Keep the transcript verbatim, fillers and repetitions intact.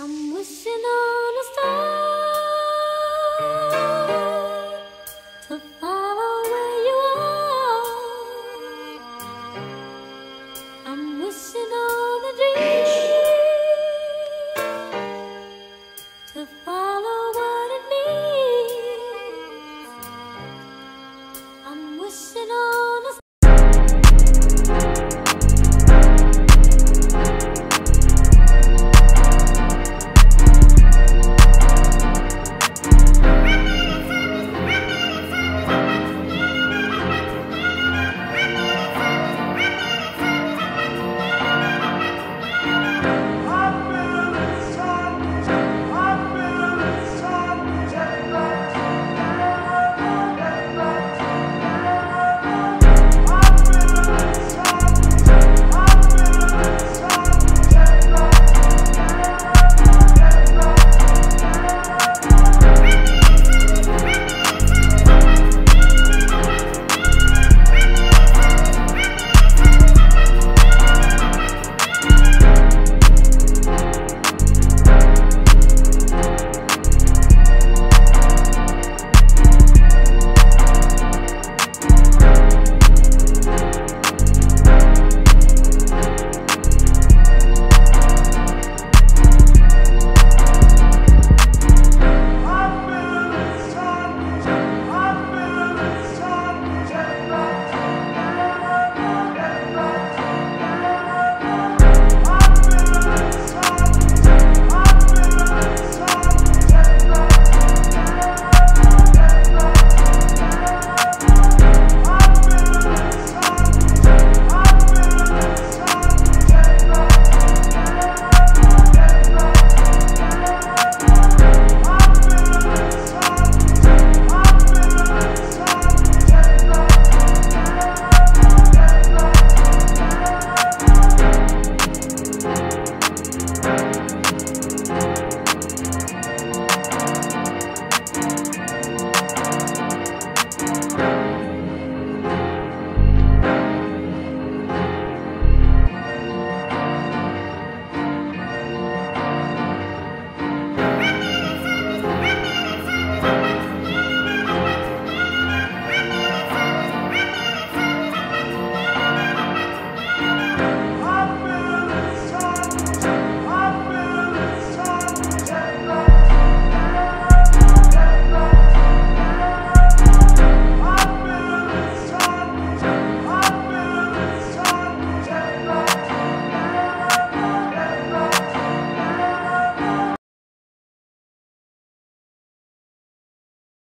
I'm wishing on a star.